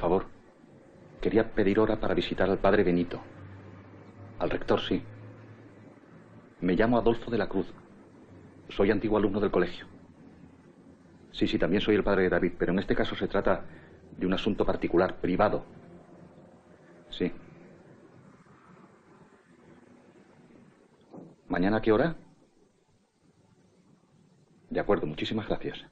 favor. Quería pedir hora para visitar al padre Benito. Al rector, sí. Me llamo Adolfo de la Cruz. Soy antiguo alumno del colegio. Sí, también soy el padre de David, pero en este caso se trata de un asunto particular, privado. Sí. ¿Mañana a qué hora? De acuerdo, muchísimas gracias.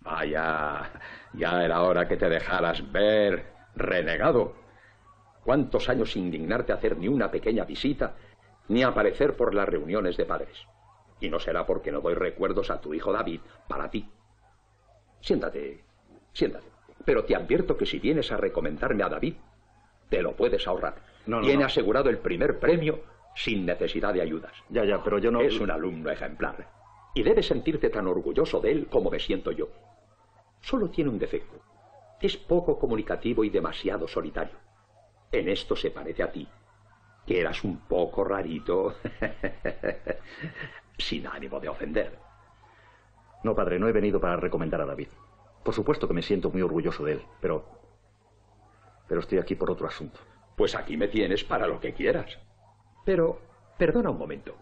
Vaya, ya era hora que te dejaras ver, renegado. ¿Cuántos años sin dignarte a hacer ni una pequeña visita, ni aparecer por las reuniones de padres? Y no será porque no doy recuerdos a tu hijo David para ti. Siéntate, siéntate. Pero te advierto que si vienes a recomendarme a David, te lo puedes ahorrar. Tiene asegurado el primer premio sin necesidad de ayudas. Ya, pero yo no... Es un alumno ejemplar. Y debes sentirte tan orgulloso de él como me siento yo. Solo tiene un defecto. Es poco comunicativo y demasiado solitario. En esto se parece a ti, que eras un poco rarito, sin ánimo de ofender. No, padre, no he venido para recomendar a David. Por supuesto que me siento muy orgulloso de él, pero estoy aquí por otro asunto. Pues aquí me tienes para lo que quieras. Pero, perdona un momento.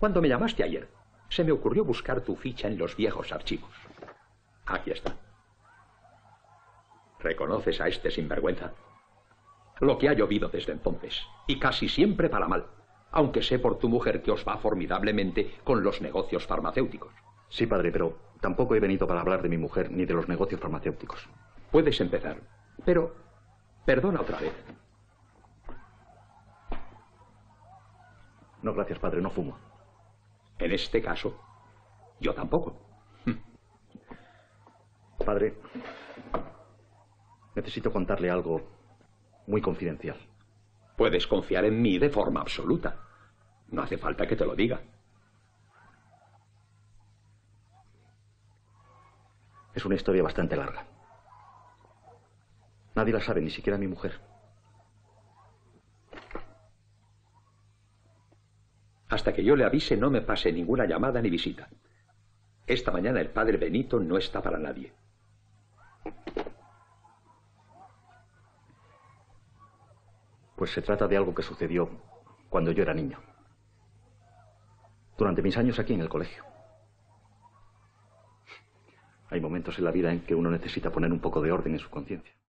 Cuando me llamaste ayer, se me ocurrió buscar tu ficha en los viejos archivos. Aquí está. ¿Reconoces a este sinvergüenza? Lo que ha llovido desde entonces, y casi siempre para mal, aunque sé por tu mujer que os va formidablemente con los negocios farmacéuticos. Sí, padre, pero tampoco he venido para hablar de mi mujer ni de los negocios farmacéuticos. Puedes empezar, pero perdona otra vez. No, gracias, padre, no fumo. En este caso, yo tampoco. Padre, necesito contarle algo muy confidencial. Puedes confiar en mí de forma absoluta. No hace falta que te lo diga. Es una historia bastante larga. Nadie la sabe, ni siquiera mi mujer. Hasta que yo le avise, no me pase ninguna llamada ni visita. Esta mañana el padre Benito no está para nadie. Pues se trata de algo que sucedió cuando yo era niño, durante mis años aquí en el colegio. Hay momentos en la vida en que uno necesita poner un poco de orden en su conciencia.